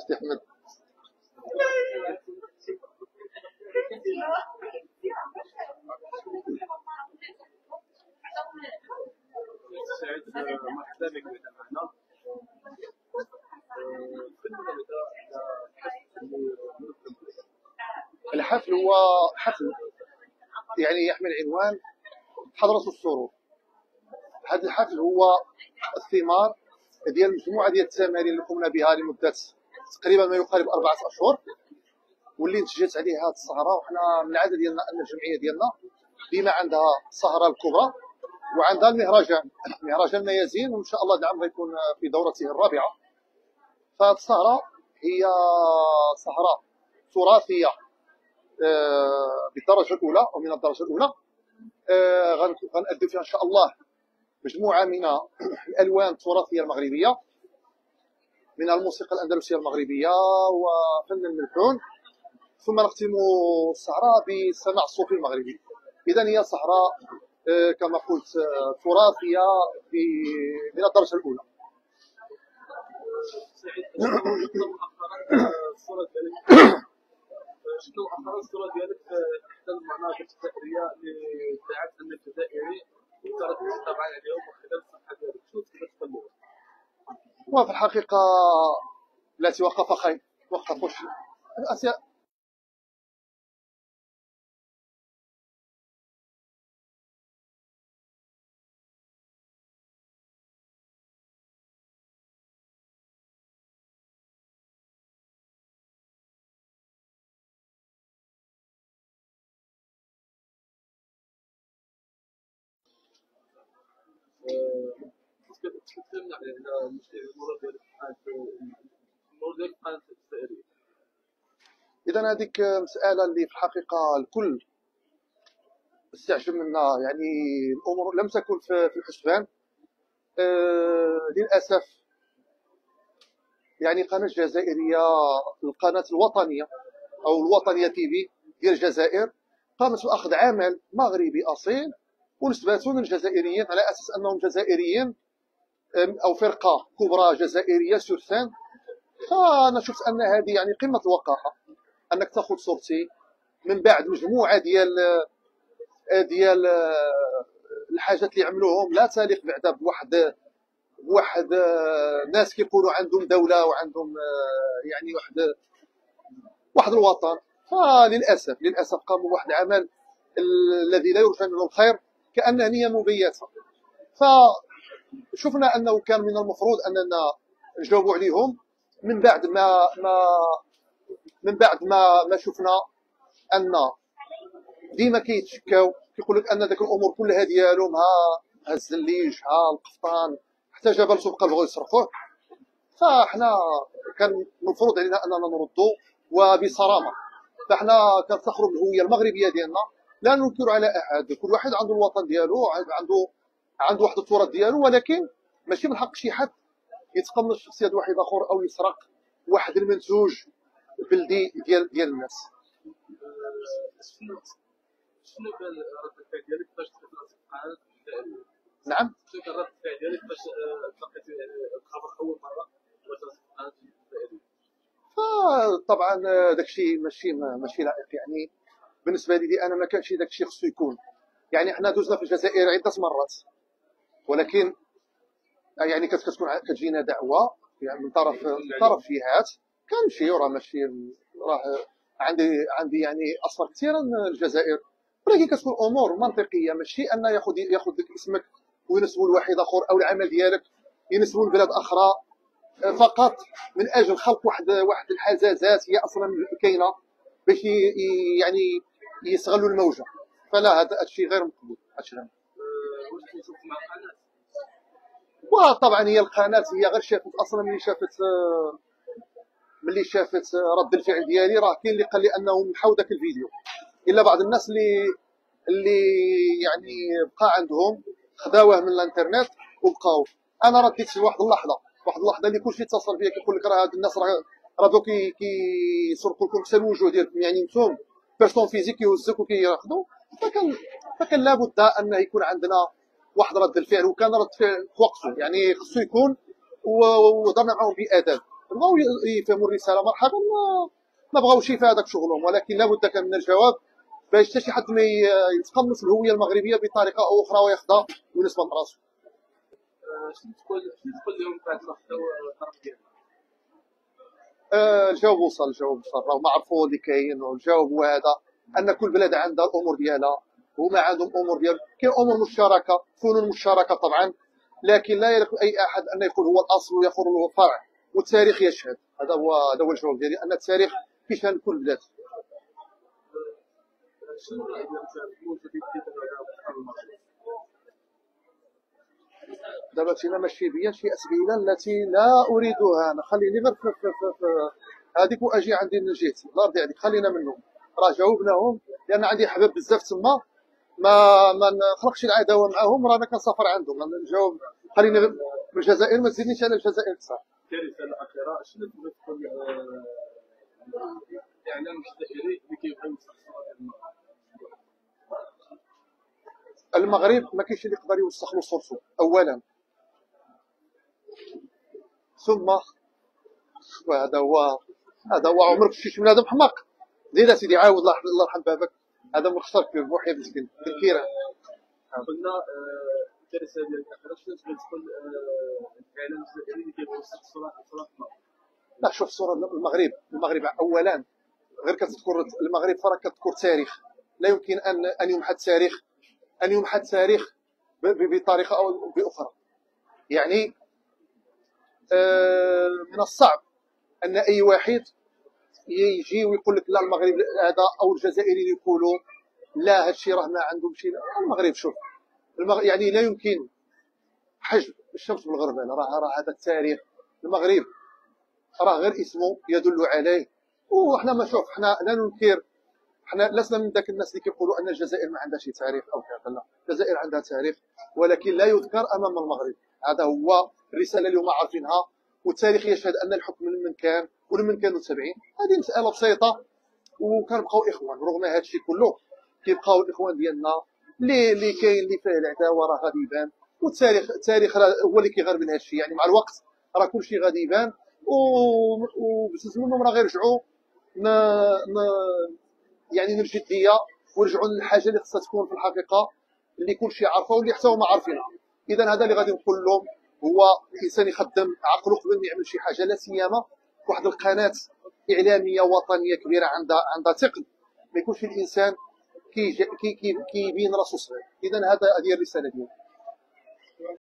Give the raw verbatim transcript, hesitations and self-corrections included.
تستحمل. سعيد مرحبا بك معنا. الحفل هو حفل يعني يحمل عنوان حضرة السرور. هذا الحفل هو الثمار ديال مجموعه ديال التمارين اللي قمنا بها لمده تقريبا ما يقارب اربعه اشهر، واللي نتجت عليها هذه السهره. وحنا من العاده ديالنا ان الجمعيه ديالنا ديما عندها السهره الكبرى وعندها المهرجان، مهرجان ميازين، وان شاء الله هذا العام غيكون في دورته الرابعه. فهاد السهره هي سهره تراثيه بالدرجه الاولى او من الدرجه الاولى. غنقدم فيها ان شاء الله مجموعه من الالوان التراثيه المغربيه، من الموسيقى الاندلسيه المغربيه وفن الملحون، ثم نختم السهره بسماع الصوفي المغربي. اذا هي سهره كما قلت تراثيه من الدرجه الاولى. شفت مؤخرا الصوره ديالك في احدى المناطق التاثيريه للتعاون الجزائري وترددت طبعا اليوم وخلال الصفحه ديالك، شنو تقدر تقول؟ وفي الحقيقه التي وقف خير وقف قش الاشياء تكلمنا على المرور ديال المرور ديال القناه الجزائريه. اذا هذيك مساله اللي في الحقيقه الكل استعجب منها، يعني الامور لم تكن في الحسبان. أه للاسف يعني القناه الجزائريه، القناه الوطنيه او الوطنيه تي في ديال الجزائر، قامت باخذ عمل مغربي اصيل ونسبته للجزائريين على اساس انهم جزائريين او فرقه كبرى جزائريه سورسان. فانا شفت ان هذه يعني قمه الوقاحه، انك تاخذ صورتي من بعد مجموعه ديال ديال الحاجات اللي عملوهم لا تليق بعدا بواحد بواحد ناس كيكونوا عندهم دوله وعندهم يعني واحد واحد الوطن. فللاسف للاسف قاموا بواحد العمل الذي لا يرجى منه الخير كانها مبيته. ف شفنا انه كان من المفروض اننا نجاوبوا عليهم من بعد ما ما من بعد ما ما شفنا ان ديما كيتشكاو كيقول لك ان ذاك الامور كلها ديالهم، ها ها الزليج، ها القفطان، حتى جبل سبقه بغاو يصرفوه. فاحنا كان المفروض علينا اننا نردوا وبصرامه. فاحنا كنفتخروا بالهويه المغربيه ديالنا، لا ننكر على احد، كل واحد عنده الوطن ديالو، عنده عنده واحد التراث ديالو، ولكن ماشي من حق شي حد يتقمص شخصيه واحد اخر او يسرق واحد المنتوج بلدي ديال ديال الناس. شنو شنو كان رد الفعل ديالك فاش تلقيتي القناه؟ نعم، شنو كان رد الفعل ديالك فاش تلقيتي الخبر اول مره وتلقيتي القناه الجزائريه؟ فطبعا داكشي ماشي ماشي لائق، يعني بالنسبه لي انا ما كانش داكشي خصو يكون. يعني حنا دوزنا في الجزائر عده مرات، ولكن يعني كتكون كتجينا دعوه يعني من طرف من طرف جهات كنمشي، وراه ماشي راه عندي عندي يعني اثر كثيرا الجزائر، ولكن كتكون امور منطقيه، ماشي ان ياخذ ياخذ لك اسمك وينسبوا لواحد اخر او العمل ديالك ينسبوا لبلاد اخرى فقط من اجل خلق واحد واحد الحزازات هي اصلا كاينه باش يعني يستغلوا الموجه. فلا، هذا الشيء غير مقبول. وطبعا هي القناه هي غير شافت اصلا، ملي شافت ملي شافت رد الفعل ديالي، راه كاين اللي قال لي انهم محاو ذاك الفيديو، الا بعض الناس اللي اللي يعني بقى عندهم خداوه من الانترنت وبقاو. انا رديت في واحد اللحظه واحد اللحظه اللي كلشي اتصل بيا كيقول لك راه هاد الناس راه راه دوك كيسرقوا لكم حتى الوجوه ديالكم، يعني نتوما بيرسون فيزيك يهزك وكياخذوا. فكان فكان لابد ان يكون عندنا واحد رد الفعل، وكان رد فعل في وقته، يعني خصو يكون، وهضرنا معاهم بادب. بغاو يفهموا الرساله مرحبا، ما, ما بغاوش في هذاك شغلهم، ولكن لابد كان من الجواب باش حتى شي حد ما يتقمص الهويه المغربيه بطريقه او اخرى وياخذها بالنسبه لراسو. شنو تقول شنو تقول لهم بعد المحتوى الطرف ديالك؟ الجواب وصل الجواب وصل راهم عرفوا اللي كاين، والجواب هو هذا ان كل بلاد عندها الامور ديالها، هما عندهم امور ديال كاين امور مشتركه، فنون مشتركه طبعا، لكن لا يليق اي احد ان يكون هو الاصل ويخر له فرع، والتاريخ يشهد. هذا هو هذا هو الجواب ديالي، ان التاريخ كيشهد كل بلاد. دابا تينا ماشي بيا شي اسئله التي لا اريدها انا، خليني غير هذيك واجي عندي من جهتي، الله يرضي عليك خلينا منهم، راه جاوبناهم لان عندي حباب بزاف تما، ما ما نخلقش العداوه معاهم، رانا كنسافر عندهم، نجاوب خليني غير من الجزائر، ما تزيدنيش على الجزائر بصح. الكارثه الاخيره شنو تبغي تقول الاعلام الجزائري اللي كيبغيو يستخسروا المغرب؟ المغرب ما كاينش اللي يقدر يوسخلو صورته اولا، ثم وهذا هو هذا هو عمرك شفتي بنادم حماق. زيد سيدي عاود الله يرحم بابك، هذا مخسر كبير بوحدي مسكين كثيره. قلنا الكارثه ديال الاخر شنو تقدر تقول الاعلام الجزائري اللي كيبغي يستخسر صورتنا؟ لا شوف صوره المغرب، المغرب اولا غير كتذكر المغرب فراك كتذكر تاريخ، لا يمكن ان ان يمحى التاريخ أن يمحى التاريخ بطريقة أو بأخرى. يعني من الصعب أن أي واحد يجي ويقول لك لا المغرب هذا، أو الجزائري اللي يقولوا لا هذا الشيء راه ما عندهم شيء. المغرب شوف المغرب يعني لا يمكن حجب الشمس بالغرب، يعني راه هذا التاريخ المغرب راه غير اسمه يدل عليه. وحنا ما شوف حنا لا ننكر، حنا لسنا من ذاك الناس اللي كيقولوا ان الجزائر ما عندها شي تاريخ او كذا، لا الجزائر عندها تاريخ ولكن لا يذكر امام المغرب. هذا هو الرساله اللي هما عارفينها، والتاريخ يشهد ان الحكم لمن كان ولمن كانوا تابعين. هذه مساله بسيطه، وكنبقاو اخوان رغم هذا الشيء كله، كيبقاو الاخوان ديالنا اللي اللي كاين اللي فيه العداوه راه غادي يبان، والتاريخ التاريخ هو اللي كيغير من هذا الشيء. يعني مع الوقت راه كل شيء غادي يبان، وبزاف منهم راه غيرجعوا يعني للجديه، ورجعوا للحاجه اللي خصها تكون في الحقيقه اللي كلشي عارفها واللي حتى هما عارفينها. اذا هذا اللي غادي نقول لهم، هو الانسان يخدم عقله قبل ما يعمل شي حاجه، لا سيما واحد القناه اعلاميه وطنيه كبيره عندها عندها ثقل، ما يكونش الانسان كيبين كي كي كي راسو صغير. اذا هذا هذه الرساله ديالي.